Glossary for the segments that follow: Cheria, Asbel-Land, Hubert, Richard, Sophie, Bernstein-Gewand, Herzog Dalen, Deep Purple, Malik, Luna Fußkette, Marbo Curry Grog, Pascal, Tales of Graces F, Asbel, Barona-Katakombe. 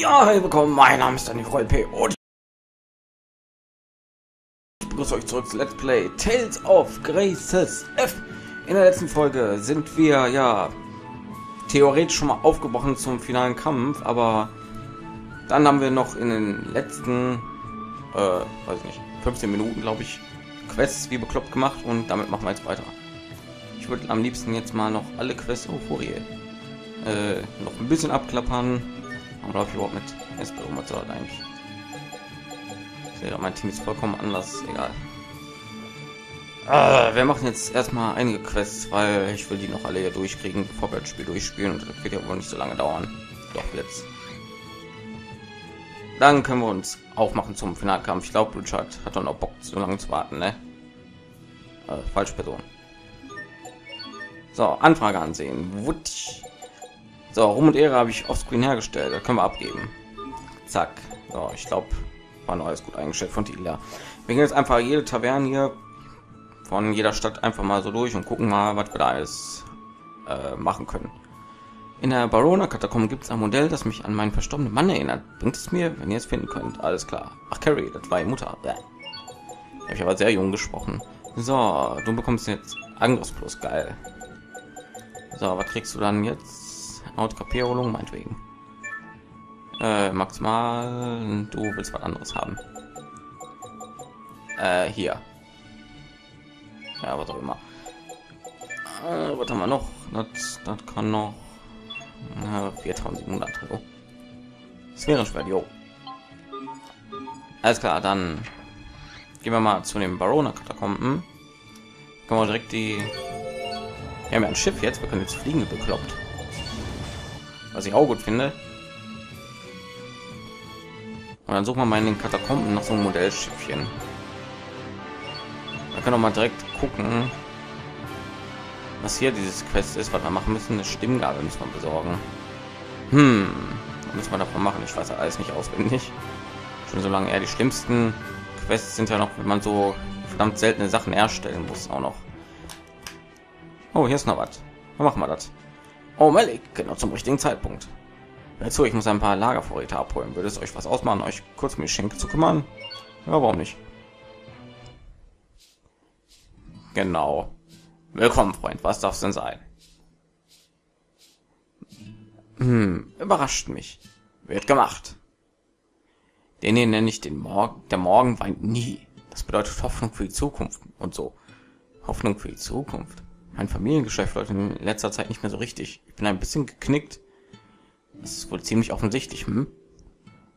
Ja, hey, willkommen, mein Name ist Daniel und ich begrüße euch zurück zu Let's Play Tales of Graces F. In der letzten Folge sind wir, ja, theoretisch schon mal aufgebrochen zum finalen Kampf, aber dann haben wir noch in den letzten, weiß nicht, 15 Minuten, glaube ich, Quests wie bekloppt gemacht und damit machen wir jetzt weiter. Ich würde am liebsten jetzt mal noch alle Quests, oh, Furie, noch ein bisschen abklappern. Oder ich überhaupt mit Asbel umgezogen eigentlich. Sehe, mein Team ist vollkommen anders, egal. Wir machen jetzt erstmal einige Quests, weil ich will die noch alle hier durchkriegen, bevor wir das Spiel durchspielen und das wird ja wohl nicht so lange dauern. Doch jetzt. Dann können wir uns aufmachen zum Finalkampf. Ich glaube, Richard hat doch noch Bock, so lange zu warten, ne? Falsche Person. So, Anfrage ansehen. Wutsch. So, Ruhm und Ehre habe ich offscreen hergestellt, da können wir abgeben. Zack. So, ich glaube, war noch alles gut eingestellt von Tila. Wir gehen jetzt einfach jede Taverne hier von jeder Stadt einfach mal so durch und gucken mal, was wir da alles machen können. In der Barona-Katakombe gibt es ein Modell, das mich an meinen verstorbenen Mann erinnert. Bringt es mir, wenn ihr es finden könnt. Alles klar. Ach, Carrie, das war die Mutter. Bäh. Habe ich aber sehr jung gesprochen. So, du bekommst jetzt Angriffsplus. Geil. So, was kriegst du dann jetzt? Haut-KP-Erholung, meinetwegen. Maximal, du willst was anderes haben. Hier. Ja, was auch immer. Was haben wir noch? Das kann noch 4700. Sphärenschwert, jo. Alles klar, dann gehen wir mal zu den Barona-Katakomben. Können wir direkt die... Wir haben ja ein Schiff jetzt, wir können jetzt fliegen, bekloppt. Was ich auch gut finde. Und dann suchen wir mal in den Katakomben nach so einem Modellschiffchen. Da können wir mal direkt gucken, was hier dieses Quest ist, was wir machen müssen. Eine Stimmgabel müssen wir besorgen. Hm, was müssen wir davon machen? Ich weiß ja alles nicht auswendig. Schon so lange eher die schlimmsten Quests sind ja noch, wenn man so verdammt seltene Sachen herstellen muss, auch noch. Oh, hier ist noch was. Dann machen wir das. Oh, Malik, genau zum richtigen Zeitpunkt. Dazu, ich muss ein paar Lagervorräte abholen. Würde es euch was ausmachen, euch kurz um die Schenke zu kümmern? Ja, warum nicht? Genau. Willkommen, Freund. Was darf's denn sein? Hm, überrascht mich. Wird gemacht. Den hier nenne ich den Morgen. Der Morgen weint nie. Das bedeutet Hoffnung für die Zukunft und so. Hoffnung für die Zukunft. Mein Familiengeschäft läuft in letzter Zeit nicht mehr so richtig. Ich bin ein bisschen geknickt. Das ist wohl ziemlich offensichtlich, hm?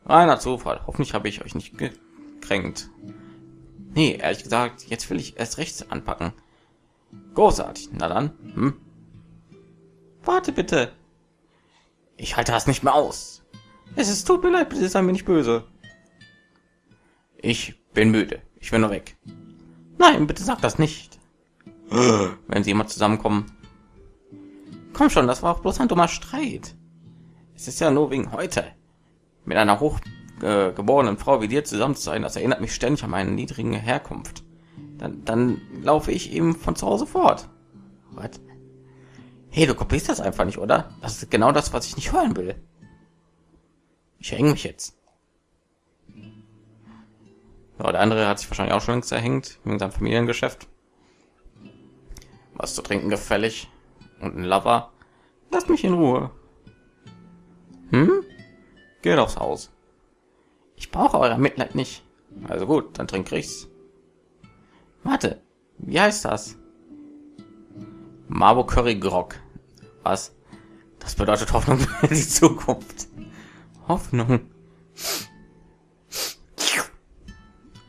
Reiner Zufall. Hoffentlich habe ich euch nicht gekränkt. Nee, ehrlich gesagt, jetzt will ich erst rechts anpacken. Großartig. Na dann, hm? Warte bitte. Ich halte das nicht mehr aus. Es tut mir leid, bitte sei mir nicht böse. Ich bin müde. Ich will nur weg. Nein, bitte sag das nicht. Wenn sie immer zusammenkommen. Komm schon, das war auch bloß ein dummer Streit. Es ist ja nur wegen heute. Mit einer hochgeborenen Frau wie dir zusammen zu sein, das erinnert mich ständig an meine niedrige Herkunft. Dann laufe ich eben von zu Hause fort. What? Hey, du kopierst das einfach nicht, oder? Das ist genau das, was ich nicht hören will. Ich hänge mich jetzt. Ja, der andere hat sich wahrscheinlich auch schon längst erhängt, wegen seinem Familiengeschäft. Was zu trinken gefällig und ein Lover. Lasst mich in Ruhe. Hm? Geht aufs Haus. Ich brauche euer Mitleid nicht. Also gut, dann trinke ich's. Warte, wie heißt das? Marbo Curry Grog. Was? Das bedeutet Hoffnung für die Zukunft. Hoffnung.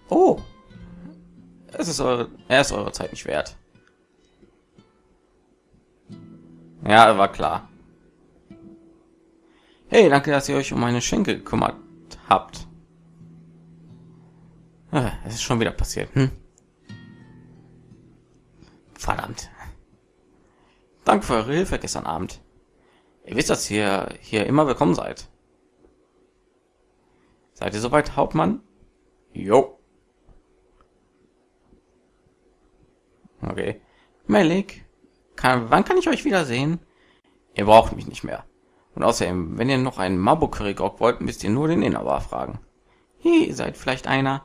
Oh. Er ist eure Zeit nicht wert. Ja, war klar. Hey, danke, dass ihr euch um meine Schenkel gekümmert habt. Es ist schon wieder passiert. Hm? Verdammt. Danke für eure Hilfe gestern Abend. Ihr wisst, dass ihr hier immer willkommen seid. Seid ihr soweit, Hauptmann? Jo. Okay. Malik. Wann kann ich euch wiedersehen? Ihr braucht mich nicht mehr. Und außerdem, wenn ihr noch einen Mabo-Curry-Grog wollt, müsst ihr nur den Inhaber fragen. Hey, ihr seid vielleicht einer.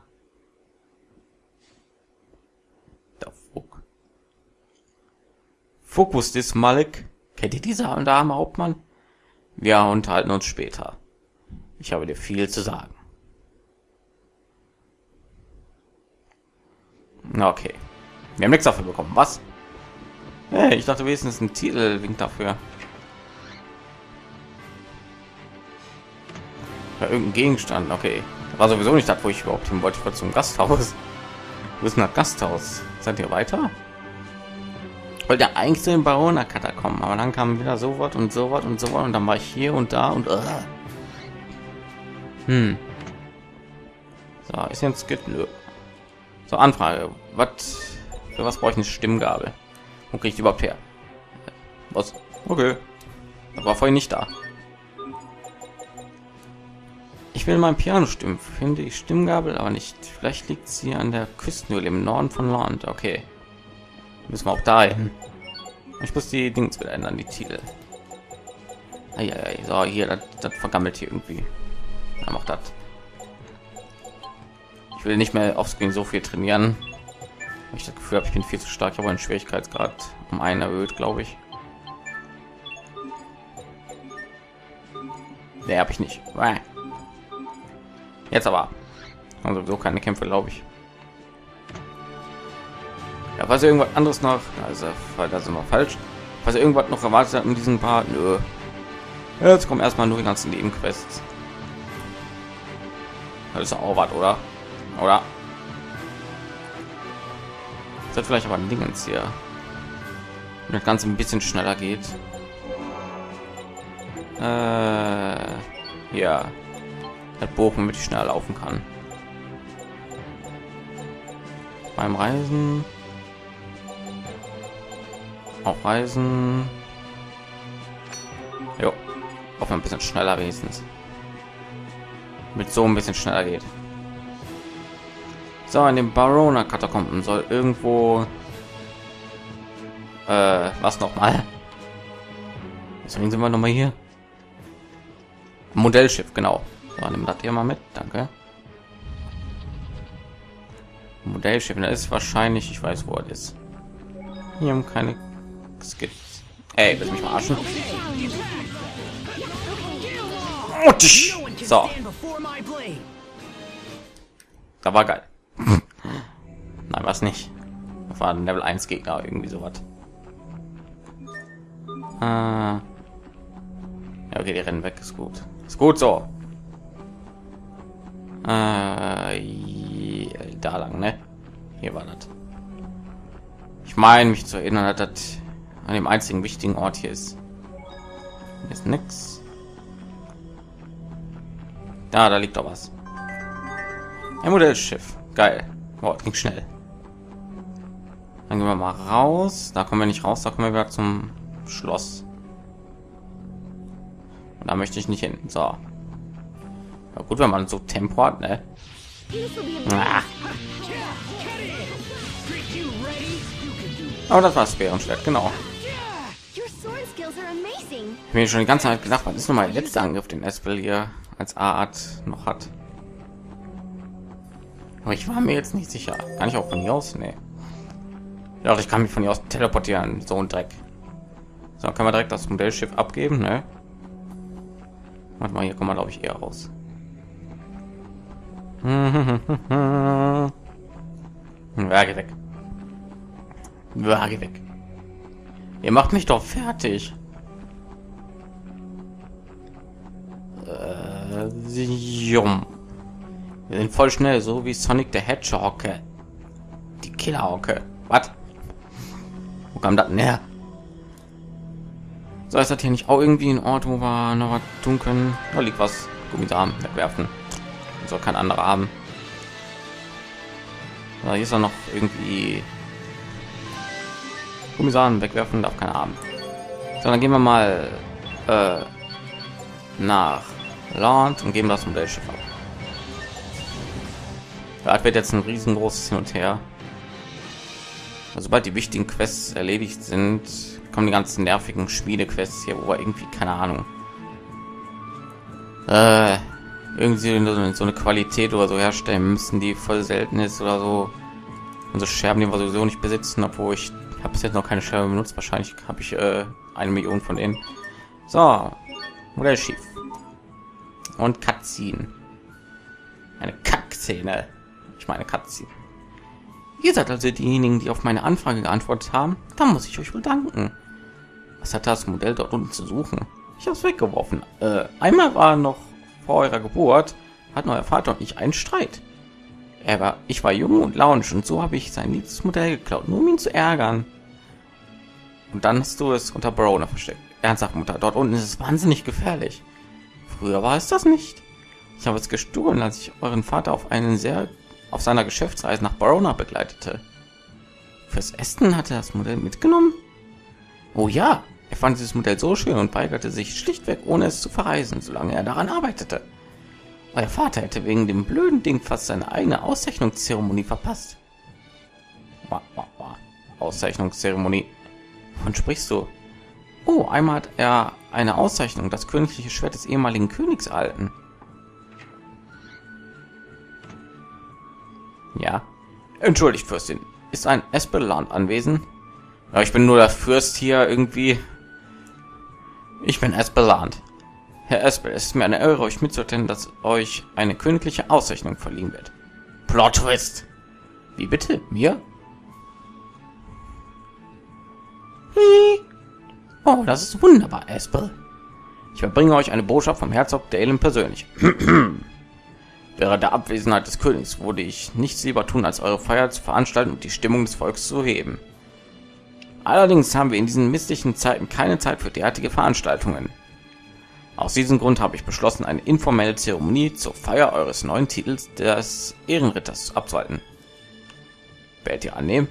Der Fokus des Malik. Kennt ihr diese und arme Hauptmann? Wir unterhalten uns später. Ich habe dir viel zu sagen. Okay. Wir haben nichts dafür bekommen. Was? Hey, ich dachte wenigstens ein Titel winkt dafür. Ja, irgendein Gegenstand, okay. War sowieso nicht das, wo ich überhaupt hin wollte. Ich wollte zum Gasthaus. Wo ist denn das Gasthaus? Seid ihr weiter? Ich wollte ja eigentlich zu den Barona-Katakomben, aber dann kam wieder so was und so was und so was und dann war ich hier und da und So, ist jetzt gelöst. So, Anfrage. Was? Für was brauche ich eine Stimmgabel? Wo kriege ich die überhaupt her? Was? Okay. Das war vorhin nicht da. Ich will mein Piano stimmen. Finde die Stimmgabel aber nicht. Vielleicht liegt sie an der Küstenhöhle im Norden von Land. Okay. Müssen wir auch dahin. Ich muss die Dings wieder ändern, die Titel. So, hier, das vergammelt hier irgendwie. Dann macht das. Ich will nicht mehr offscreen so viel trainieren. Ich das Gefühl habe, ich bin viel zu stark. Ich habe einen Schwierigkeitsgrad um einen erhöht, glaube ich. Der habe ich nicht. Jetzt aber. Also so keine Kämpfe, glaube ich. Ja, falls ihr irgendwas anderes noch, also da sind wir falsch. Falls ihr irgendwas noch erwartet habt in diesem Part, nö. Jetzt kommen erstmal nur die ganzen Nebenquests. Das ist auch was, oder? Oder? Das hat vielleicht aber ein Dingens hier. Wenn das Ganze ein bisschen schneller geht. Ja. Das Buch, damit ich schneller laufen kann. Beim Reisen. Auch Reisen. Jo. Auch ein bisschen schneller wenigstens. Mit so ein bisschen schneller geht. So, in den Barona-Katakomben soll irgendwo was nochmal? Deswegen sind wir nochmal hier. Modellschiff, genau. So, nehmen das hier mal mit, danke. Modellschiff, da ist wahrscheinlich, ich weiß, wo es ist. Hier haben keine Skits. Ey, willst du mich verarschen? So. Da war geil. Nein, was nicht. Das war ein Level 1 Gegner, irgendwie sowas. Ja, okay, die rennen weg, ist gut. Ist gut so. Da lang, ne? Hier war das. Ich meine, mich zu erinnern, dass das an dem einzigen wichtigen Ort hier ist. Hier ist nix. Da liegt doch was. Ein Modellschiff. Geil. Wow, ging schnell. Dann gehen wir mal raus. Da kommen wir nicht raus, da kommen wir wieder zum Schloss. Und da möchte ich nicht hin. So. Ja, gut, wenn man so Tempo hat, ne? Aber das war Speer und Schwert, genau. Ich mir schon die ganze Zeit gedacht, was ist noch mal der letzte Angriff, den Asbel hier als Art noch hat. Aber ich war mir jetzt nicht sicher. Kann ich auch von hier aus? Nee. Ja, ich kann mich von hier aus teleportieren. So ein Dreck. So, kann man direkt das Modellschiff abgeben, ne? Warte mal, hier kommen wir, glaube ich, eher raus. Ja, geh weg. Ja, geh weg. Ihr macht mich doch fertig. Wir sind voll schnell, so wie Sonic the Hedgehog. Die Killerhocke. Was? Wo kam das denn her? So, ist das hier nicht auch irgendwie ein Ort, wo wir noch was tun können? Da liegt was. Gummidarm wegwerfen. Soll kein anderer haben. Da hier ist ja noch irgendwie Gummidarm wegwerfen, darf keiner haben. So, dann gehen wir mal nach Land und geben das Modellschiff ab. Das wird jetzt ein riesengroßes Hin und Her. Also, sobald die wichtigen Quests erledigt sind, kommen die ganzen nervigen Schmiedequests hier, wo wir irgendwie, keine Ahnung, irgendwie so eine Qualität oder so herstellen müssen, die voll selten ist oder so. Und so Scherben, die wir sowieso nicht besitzen, obwohl ich habe bis jetzt noch keine Scherben benutzt. Wahrscheinlich habe ich 1 Million von denen. So, Modell schief. Und Cutscene. Eine Kackszene. Ich meine Cutscene. Ihr seid also diejenigen, die auf meine Anfrage geantwortet haben. Da muss ich euch bedanken. Was hat das Modell dort unten zu suchen? Ich habe es weggeworfen. Einmal war noch vor eurer Geburt, hatten euer Vater und ich einen Streit. Ich war jung und launisch und so habe ich sein liebstes Modell geklaut, nur um ihn zu ärgern. Und dann hast du es unter Barona versteckt. Ernsthaft, Mutter, dort unten ist es wahnsinnig gefährlich. Früher war es das nicht. Ich habe es gestohlen, als ich euren Vater auf seiner Geschäftsreise nach Barona begleitete. Fürs Essen hatte er das Modell mitgenommen? Oh ja, er fand dieses Modell so schön und weigerte sich schlichtweg, ohne es zu verreisen, solange er daran arbeitete. Euer Vater hätte wegen dem blöden Ding fast seine eigene Auszeichnungszeremonie verpasst. Auszeichnungszeremonie. Wovon sprichst du? Oh, einmal hat er eine Auszeichnung, das königliche Schwert des ehemaligen Königs erhalten. Ja. Entschuldigt, Fürstin. Ist ein Asbel-Land anwesend? Ja, ich bin nur der Fürst hier irgendwie. Ich bin Asbel-Land. Herr Asbel, es ist mir eine Ehre, euch mitzuteilen, dass euch eine königliche Auszeichnung verliehen wird. Plot Twist. Wie bitte? Mir? Oh, das ist wunderbar, Asbel. Ich verbringe euch eine Botschaft vom Herzog Dalen persönlich. Während der Abwesenheit des Königs würde ich nichts lieber tun, als eure Feier zu veranstalten und die Stimmung des Volks zu heben. Allerdings haben wir in diesen mistlichen Zeiten keine Zeit für derartige Veranstaltungen. Aus diesem Grund habe ich beschlossen, eine informelle Zeremonie zur Feier eures neuen Titels des Ehrenritters abzuhalten. Werdet ihr annehmen?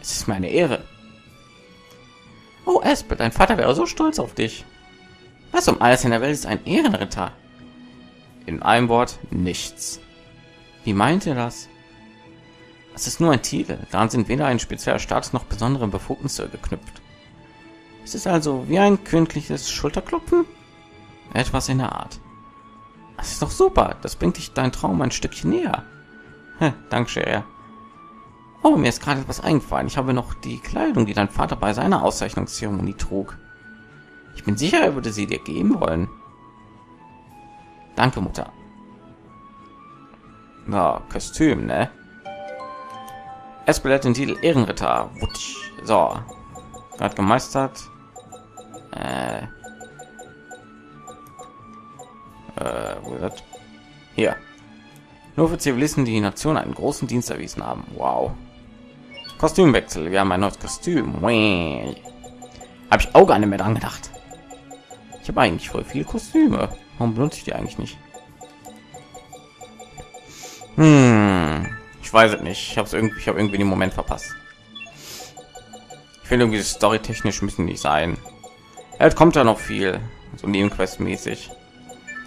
Es ist meine Ehre. Oh, Asbel, dein Vater wäre so stolz auf dich. Was um alles in der Welt ist ein Ehrenritter? In einem Wort, nichts. Wie meint ihr das? Es ist nur ein Titel, daran sind weder ein spezieller Status noch besondere Befugnisse geknüpft. Es ist also wie ein königliches Schulterklopfen? Etwas in der Art. Das ist doch super, das bringt dich deinen Traum ein Stückchen näher. Danke, Cheria. Oh, mir ist gerade etwas eingefallen. Ich habe noch die Kleidung, die dein Vater bei seiner Auszeichnungszeremonie trug. Ich bin sicher, er würde sie dir geben wollen. Danke, Mutter. Na, Kostüm, ne? Asbel hat den Titel Ehrenritter. Wutsch. So. Hat gemeistert. Wo ist das? Hier. Nur für Zivilisten, die die Nation einen großen Dienst erwiesen haben. Wow. Kostümwechsel. Wir haben ein neues Kostüm. Habe ich auch gar nicht mehr dran gedacht. Ich habe eigentlich voll viele Kostüme. Warum benutze ich die eigentlich nicht? Ich weiß es nicht. Ich habe irgendwie den Moment verpasst. Ich finde irgendwie storytechnisch müssen die sein. Es kommt ja noch viel, so nebenquestmäßig.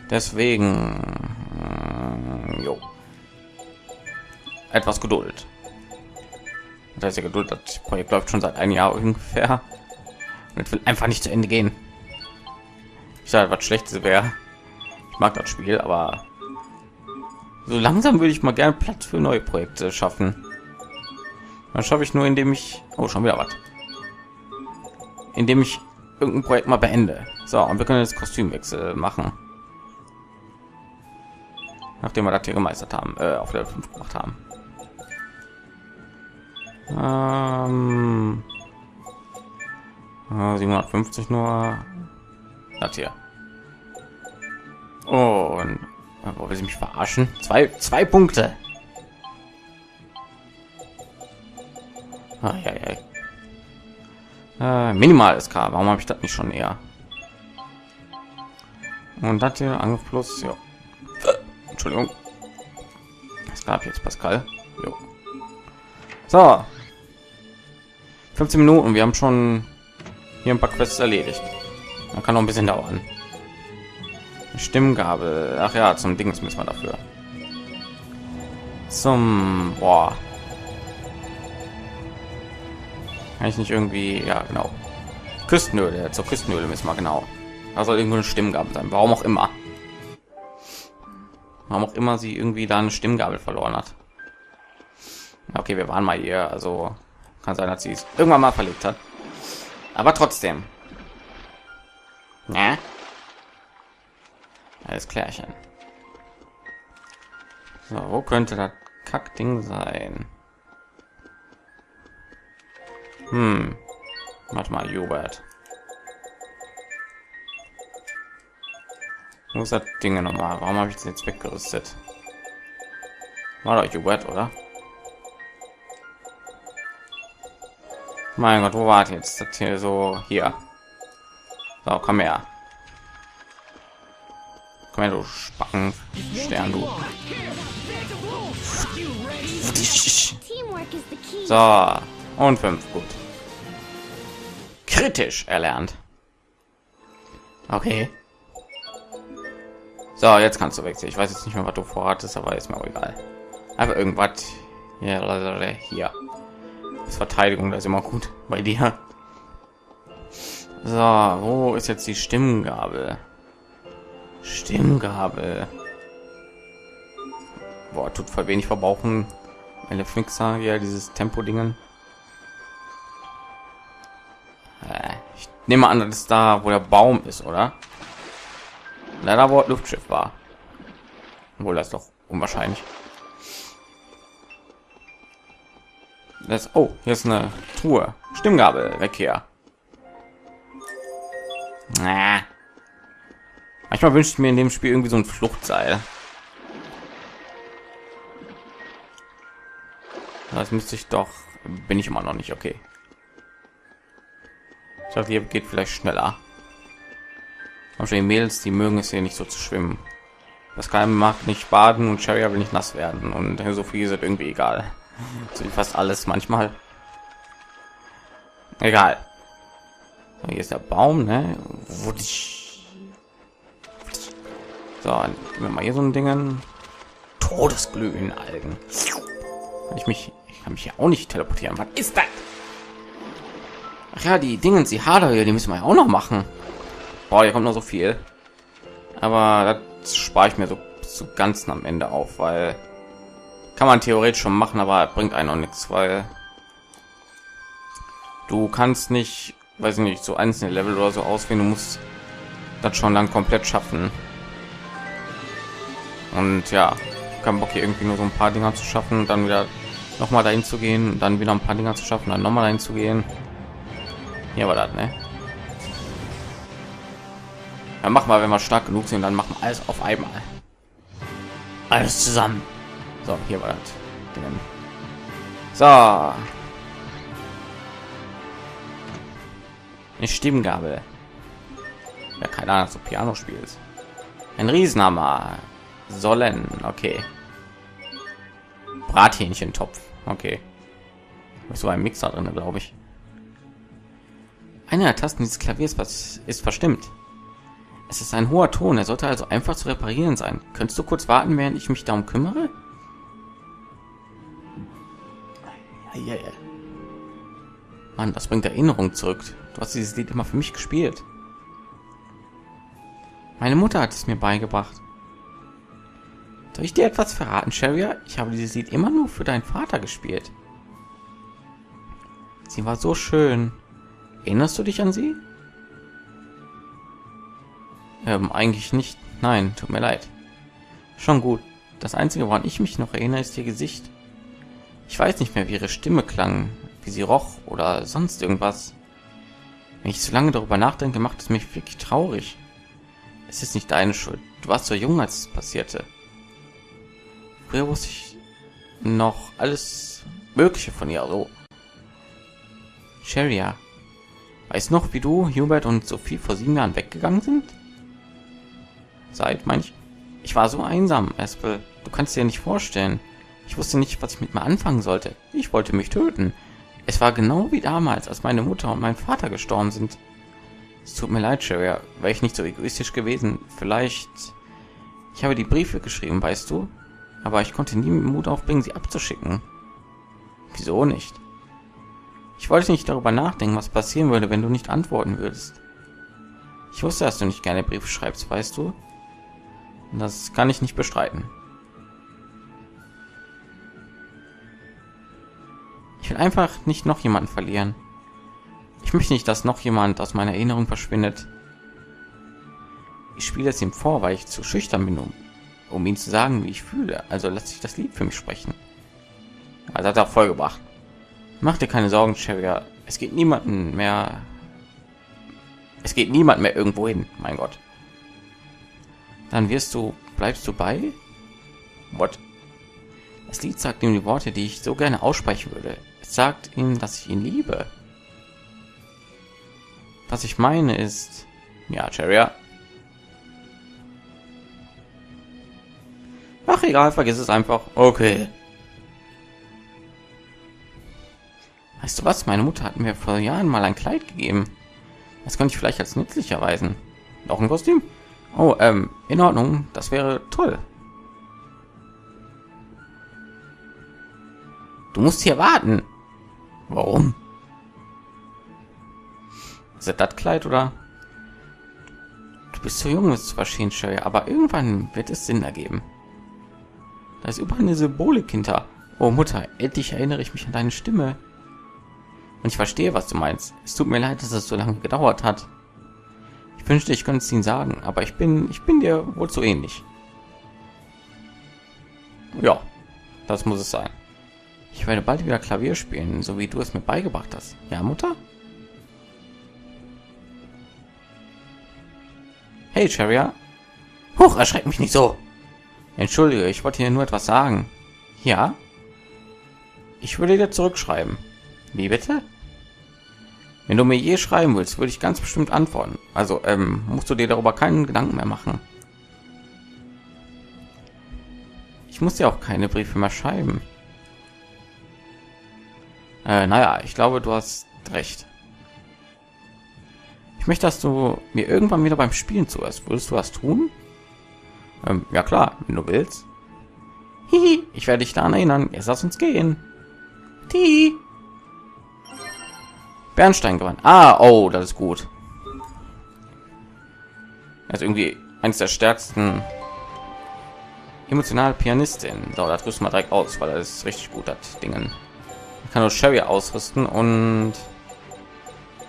Deswegen, jo. Etwas Geduld. Das heißt ja Geduld, das Projekt läuft schon seit einem Jahr ungefähr. Und es will einfach nicht zu Ende gehen. Ich sage, was Schlechtes wäre. Ich mag das Spiel, aber so langsam würde ich mal gerne Platz für neue Projekte schaffen. Dann schaffe ich nur, indem ich indem ich irgendein Projekt mal beende. So, und wir können jetzt Kostümwechsel machen, nachdem wir das hier gemeistert haben, auf Level 5 gemacht haben. Ja, 750 nur. Das hier. Und wollen sie mich verarschen? Zwei Punkte. Minimal SK. Warum habe ich das nicht schon eher? Und das hier Angriff plus. Ja. Entschuldigung. Es gab jetzt Pascal. Jo. So. 15 Minuten. Wir haben schon hier ein paar Quests erledigt. Man kann noch ein bisschen dauern. Stimmgabel. Ach ja, zum Dings müssen wir dafür. Zum boah. Kann ich nicht irgendwie, ja genau. Küstenöle, zur Küstenöle müssen wir genau. Da soll irgendwo eine Stimmgabel sein. Warum auch immer. Warum auch immer sie irgendwie da eine Stimmgabel verloren hat. Okay, wir waren mal hier, also kann sein, dass sie es irgendwann mal verlegt hat. Aber trotzdem. Na? Alles klärchen. So, wo könnte das Kackding sein? Hm. Warte mal, Hubert. Wo ist das Ding nochmal? Warum habe ich das jetzt weggerüstet? War doch Hubert, oder? Mein Gott, wo war jetzt das hier so? Hier. So, komm her. Komm her, du Spacken. Stern, du. So. Und 5. Gut. Kritisch erlernt. Okay. So, jetzt kannst du wechseln. Ich weiß jetzt nicht mehr, was du vorhattest, aber ist mir auch egal. Aber irgendwas. Hier. Verteidigung, das ist immer gut bei dir. So, wo ist jetzt die Stimmgabel? Stimmgabel. Boah, tut voll wenig verbrauchen. Meine Fixer hier, dieses Tempo-Dingen. Ich nehme an, das ist da, wo der Baum ist, oder? Na, da wo das Luftschiff war. Obwohl, das ist doch unwahrscheinlich. Das, oh, hier ist eine Truhe. Stimmgabel, weg hier. Na. Manchmal wünscht mir in dem Spiel irgendwie so ein Fluchtseil. Das müsste ich doch... Bin ich immer noch nicht, okay. Ich dachte, hier geht vielleicht schneller. Also die Mädels, die mögen es hier nicht so zu schwimmen. Pascal macht nicht baden und Cheria will nicht nass werden. Und Sophie ist irgendwie egal. So fast alles manchmal. Egal. So, hier ist der Baum, ne? So, dann gehen wir mal hier so ein Dingen. Todesglühen Algen. Ich kann mich ja auch nicht teleportieren. Was ist das? Ach ja, die Dingens, die Hader hier, die müssen wir ja auch noch machen. Boah, hier kommt noch so viel. Aber das spare ich mir so ganz am Ende auf, weil... Kann man theoretisch schon machen, aber bringt einen auch nichts, weil du kannst nicht, weiß ich nicht, so einzelne Level oder so auswählen. Du musst das schon dann komplett schaffen. Und ja, ich kann Bock hier irgendwie nur so ein paar Dinger zu schaffen, dann wieder nochmal dahin zu gehen, dann wieder ein paar Dinger zu schaffen, dann nochmal dahin zu gehen. Hier war das, ne? Dann machen wir, wenn wir stark genug sind, dann machen wir alles auf einmal. Alles zusammen. So, hier war das. So. Eine Stimmgabel. Ja, keine Ahnung, so Piano spielst. Ein Riesenhammer. Sollen, okay. Brathähnchentopf, okay. So ein Mixer drin, glaube ich. Eine der Tasten dieses Klaviers ist verstimmt. Es ist ein hoher Ton, er sollte also einfach zu reparieren sein. Könntest du kurz warten, während ich mich darum kümmere? Yeah. Mann, das bringt Erinnerung zurück. Du hast dieses Lied immer für mich gespielt. Meine Mutter hat es mir beigebracht. Soll ich dir etwas verraten, Cheria? Ich habe dieses Lied immer nur für deinen Vater gespielt. Sie war so schön. Erinnerst du dich an sie? Eigentlich nicht. Nein, tut mir leid. Schon gut. Das Einzige, woran ich mich noch erinnere, ist ihr Gesicht. Ich weiß nicht mehr, wie ihre Stimme klang, wie sie roch oder sonst irgendwas. Wenn ich zu lange darüber nachdenke, macht es mich wirklich traurig. Es ist nicht deine Schuld. Du warst so jung, als es passierte. Früher wusste ich noch alles Mögliche von ihr. So. Cheria, weißt noch, wie du, Hubert und Sophie vor 7 Jahren weggegangen sind? Seit, mein ich war so einsam, Asbel. Du kannst dir nicht vorstellen. Ich wusste nicht, was ich mit mir anfangen sollte. Ich wollte mich töten. Es war genau wie damals, als meine Mutter und mein Vater gestorben sind. Es tut mir leid, Cheria. Wäre ich nicht so egoistisch gewesen. Vielleicht... Ich habe die Briefe geschrieben, weißt du? Aber ich konnte nie mit Mut aufbringen, sie abzuschicken. Wieso nicht? Ich wollte nicht darüber nachdenken, was passieren würde, wenn du nicht antworten würdest. Ich wusste, dass du nicht gerne Briefe schreibst, weißt du? Das kann ich nicht bestreiten. einfach nicht noch jemanden verlieren. Ich möchte nicht, dass noch jemand aus meiner Erinnerung verschwindet. Ich spiele es ihm vor, weil ich zu schüchtern bin, um ihm zu sagen, wie ich fühle. Also lasse ich das Lied für mich sprechen. Also hat er vollgebracht. Mach dir keine Sorgen, Cheria. Es geht niemanden mehr. Es geht niemand mehr irgendwo hin. Mein Gott. Dann bleibst du bei? What? Das Lied sagt ihm die Worte, die ich so gerne aussprechen würde. Es sagt ihm, dass ich ihn liebe. Was ich meine ist, ja, Cheria. Ach egal, vergiss es einfach. Okay. Weißt du was? Meine Mutter hat mir vor Jahren mal ein Kleid gegeben. Das könnte ich vielleicht als nützlich erweisen. Noch ein Kostüm? Oh, in Ordnung. Das wäre toll. Du musst hier warten. Warum? Ist das Kleid oder? Du bist zu jung, um es zu verstehen, Cheria, aber irgendwann wird es Sinn ergeben. Da ist überall eine Symbolik hinter. Oh Mutter, endlich erinnere ich mich an deine Stimme. Und ich verstehe, was du meinst. Es tut mir leid, dass es so lange gedauert hat. Ich wünschte, ich könnte es ihnen sagen, aber ich bin dir wohl zu ähnlich. Ja, das muss es sein. Ich werde bald wieder Klavier spielen, so wie du es mir beigebracht hast. Ja, Mutter? Hey, Cheria. Huch, erschreck mich nicht so. Entschuldige, ich wollte hier nur etwas sagen. Ja? Ich würde dir zurückschreiben. Wie bitte? Wenn du mir je schreiben willst, würde ich ganz bestimmt antworten. Also, musst du dir darüber keinen Gedanken mehr machen. Ich muss dir auch keine Briefe mehr schreiben. Naja, ich glaube, du hast recht. Ich möchte, dass du mir irgendwann wieder beim Spielen zuhörst. Würdest du das tun? Ja klar, wenn du willst. Hihi, ich werde dich daran erinnern. Jetzt lass uns gehen. Die Bernstein-Gewand. Ah, oh, das ist gut. Er ist irgendwie eines der stärksten emotionalen Pianistinnen. So, da rüsten wir direkt aus, weil das ist richtig gut, das Dingen. Ich kann nur Cheria ausrüsten und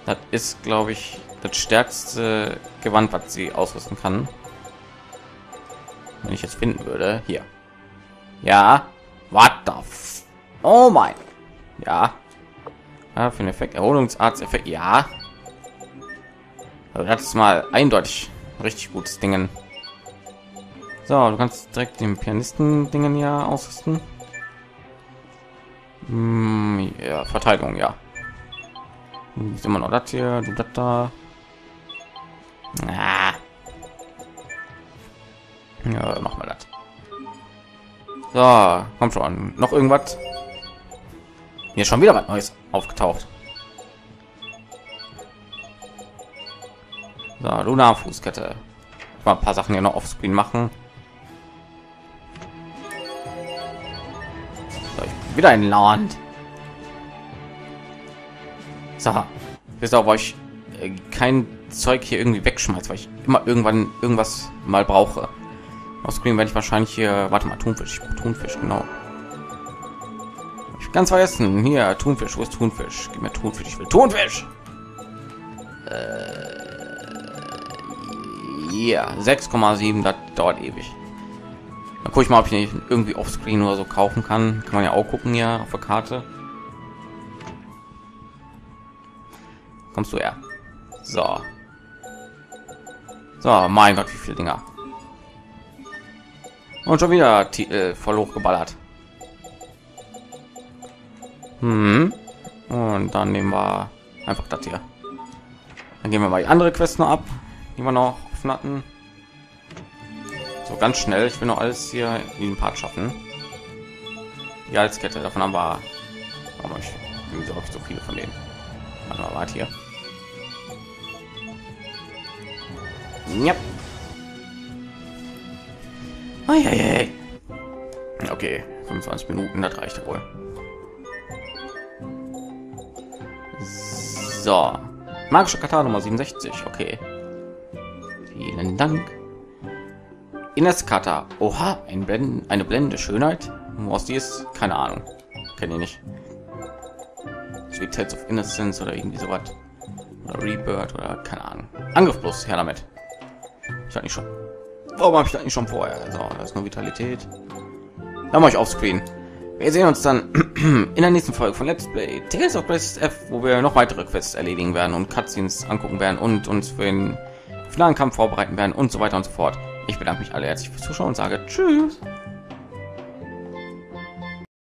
das ist, glaube ich, das stärkste Gewand, was sie ausrüsten kann. Wenn ich jetzt finden würde, hier. Ja, what the f... Oh mein. Ja. Ja, für den Effekt, Erholungsarzt-Effekt, ja. Also das ist mal eindeutig richtig gutes Dingen. So, du kannst direkt den Pianisten-Dingen ja ausrüsten. Ja, Verteidigung, ja. Ist immer noch das hier, du das da. Ah. Ja, mach mal das. So, kommt schon. Noch irgendwas? Hier schon wieder was Neues aufgetaucht. So, Luna Fußkette. Mal ein paar Sachen hier noch auf Screen machen. So, ich bin wieder in Land. So, wisst ihr auch, wo ich kein Zeug hier irgendwie wegschmeißt, weil ich immer irgendwann irgendwas mal brauche. Auf Screen werde ich wahrscheinlich hier, warte mal, Thunfisch, Thunfisch, genau. Ich ganz vergessen, hier, Thunfisch, wo ist Thunfisch? Gib mir Thunfisch, ich will Thunfisch! Ja, 6,7, das dauert ewig. Dann gucke ich mal, ob ich nicht irgendwie auf Screen oder so kaufen kann. Kann man ja auch gucken hier auf der Karte. Kommst du her? So. So, mein Gott, wie viele Dinger. Und schon wieder Titel voll hochgeballert. Hm. Und dann nehmen wir einfach das hier. Dann gehen wir mal die andere Quest noch ab, die wir noch offen hatten. So ganz schnell. Ich will noch alles hier in den Part schaffen. Die Halskette, davon haben wir. Warum habe ich so viele von denen? Warte mal, warte hier. Yep. Okay, 25 Minuten, das reicht wohl. So, magische Kata Nummer 67, okay. Vielen Dank. Ines Kata, oha, eine blendende Schönheit. Aus die ist, keine Ahnung, kenne ich nicht. wie Tales of Innocence oder irgendwie so was. Oder Rebirth oder keine Ahnung. Angriff bloß, her damit. Ich hatte nicht schon. Warum habe ich das nicht schon vorher? Also, das ist nur Vitalität. Dann mache ich offscreen. Wir sehen uns dann in der nächsten Folge von Let's Play Tales of Graces F, wo wir noch weitere Quests erledigen werden und Cutscenes angucken werden und uns für den finalen Kampf vorbereiten werden und so weiter und so fort. Ich bedanke mich alle herzlich fürs Zuschauen und sage Tschüss.